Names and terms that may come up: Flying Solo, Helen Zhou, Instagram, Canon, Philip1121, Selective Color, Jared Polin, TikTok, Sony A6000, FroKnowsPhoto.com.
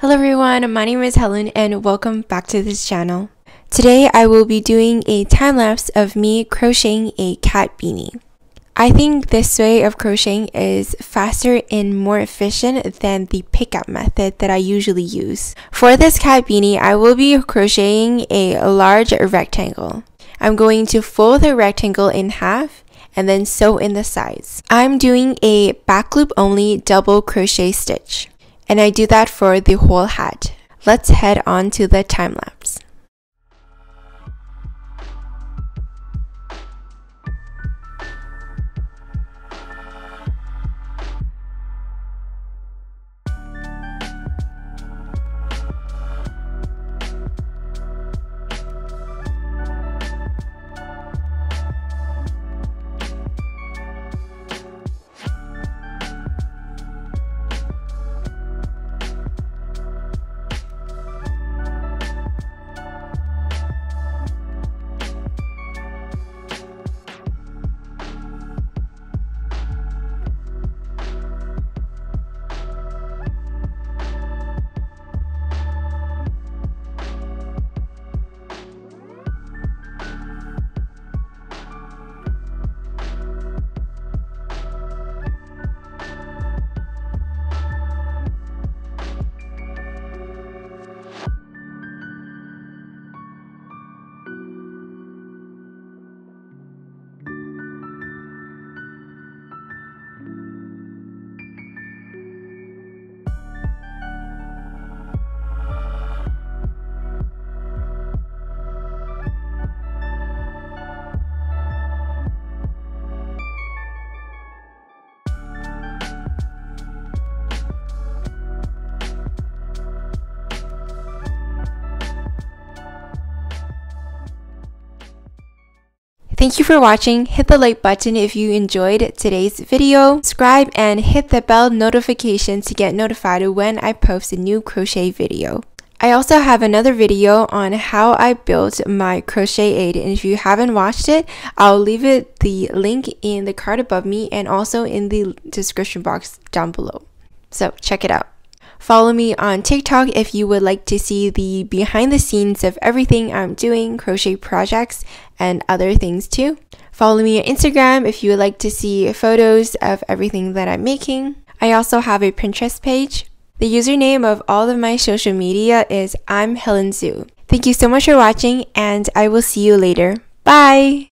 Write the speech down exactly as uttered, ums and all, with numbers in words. Hello everyone, my name is Helen and welcome back to this channel. Today I will be doing a time lapse of me crocheting a cat beanie. I think this way of crocheting is faster and more efficient than the pickup method that I usually use. For this cat beanie, I will be crocheting a large rectangle. I'm going to fold the rectangle in half and then sew in the sides. I'm doing a back loop only double crochet stitch. And I do that for the whole hat. Let's head on to the time lapse. Thank you for watching. Hit the like button if you enjoyed today's video. Subscribe and hit the bell notification to get notified when I post a new crochet video. I also have another video on how I built my crochet aid, and if you haven't watched it, I'll leave it the link in the card above me and also in the description box down below. So check it out. Follow me on TikTok if you would like to see the behind the scenes of everything I'm doing, crochet projects, and other things too. Follow me on Instagram if you would like to see photos of everything that I'm making. I also have a Pinterest page. The username of all of my social media is I'm Helen Zhou. Thank you so much for watching, and I will see you later. Bye!